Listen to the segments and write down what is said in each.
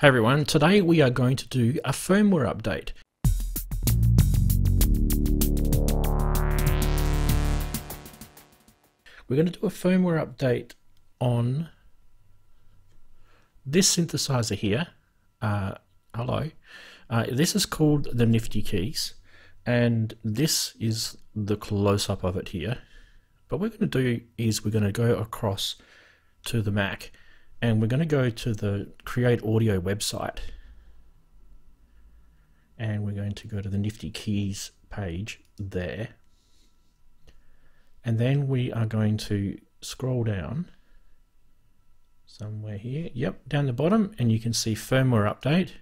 Hey everyone, today we are going to do a firmware update. We're going to do a firmware update on this synthesizer here. This is called the NiftyKeyz, and this is the close-up of it here. But what we're going to do is we're going to go across to the Mac, and we're going to go to the Cre8Audio website, and we're going to go to the NiftyKeyz page there, and then we are going to scroll down somewhere here, yep, down the bottom, and you can see firmware update,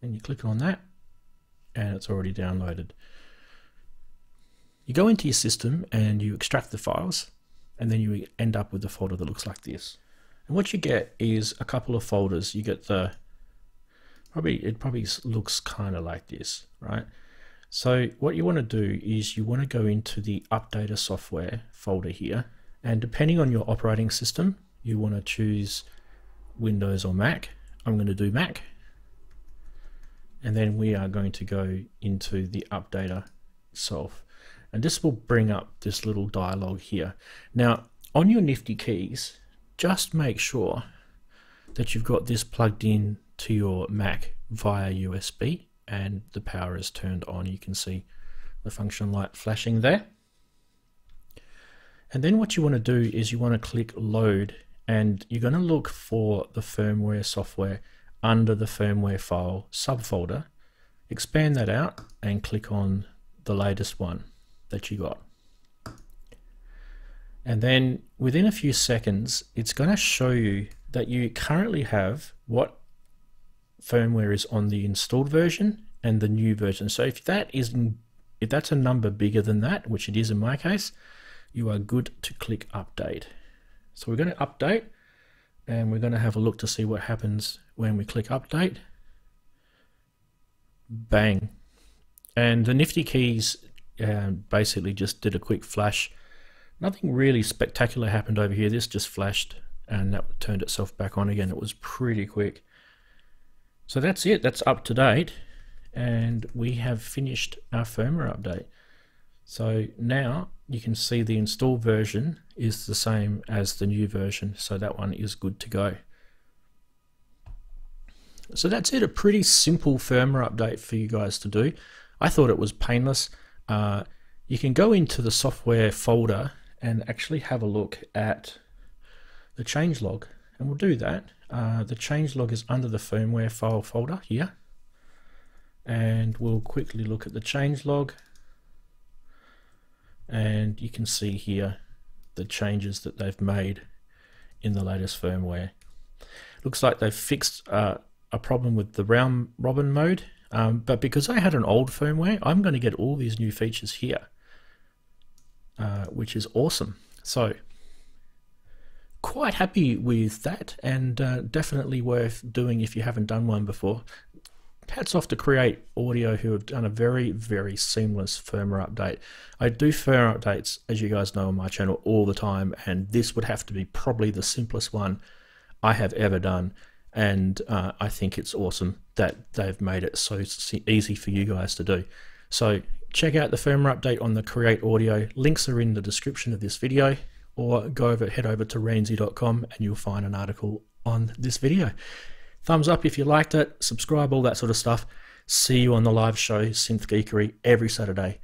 and you click on that and it's already downloaded. You go into your system and you extract the files, and then you end up with a folder that looks like this. And what you get is a couple of folders. You get the, it probably looks kind of like this, right? So what you want to do is you want to go into the Updater Software folder here, and depending on your operating system, you want to choose Windows or Mac. I'm going to do Mac, and then we are going to go into the updater itself. And this will bring up this little dialog here. Now, on your NiftyKeyz, just make sure that you've got this plugged in to your Mac via USB and the power is turned on. You can see the function light flashing there. And then what you want to do is you want to click load, and you're going to look for the firmware software under the firmware file subfolder. Expand that out and click on the latest one that you got, and then within a few seconds it's going to show you that you currently have what firmware is on the installed version and the new version. So if that's a number bigger than that, which it is in my case, you are good to click update. So we're going to update, and we're going to have a look to see what happens when we click update. Bang, and the NiftyKeyz basically just did a quick flash. Nothing really spectacular happened over here. This just flashed and that turned itself back on again. It was pretty quick. So that's it. That's up to date, and we have finished our firmware update. So now you can see the installed version is the same as the new version, so that one is good to go. So that's it. A pretty simple firmware update for you guys to do. I thought it was painless. You can go into the software folder and actually have a look at the changelog, and we'll do that. The changelog is under the firmware file folder here, and we'll quickly look at the changelog, and you can see here the changes that they've made in the latest firmware. Looks like they've fixed a problem with the round robin mode. But because I had an old firmware, I'm going to get all these new features here, which is awesome. So quite happy with that, and definitely worth doing if you haven't done one before. Hats off to Cre8Audio, who have done a very, very seamless firmware update. I do firmware updates, as you guys know, on my channel all the time, and this would have to be probably the simplest one I have ever done. And I think it's awesome that they've made it so easy for you guys to do. So check out the firmware update on the Cre8Audio. Links are in the description of this video, or head over to renzi.com and you'll find an article on this video. Thumbs up if you liked it, subscribe, all that sort of stuff. See you on the live show, Synth Geekery, every Saturday.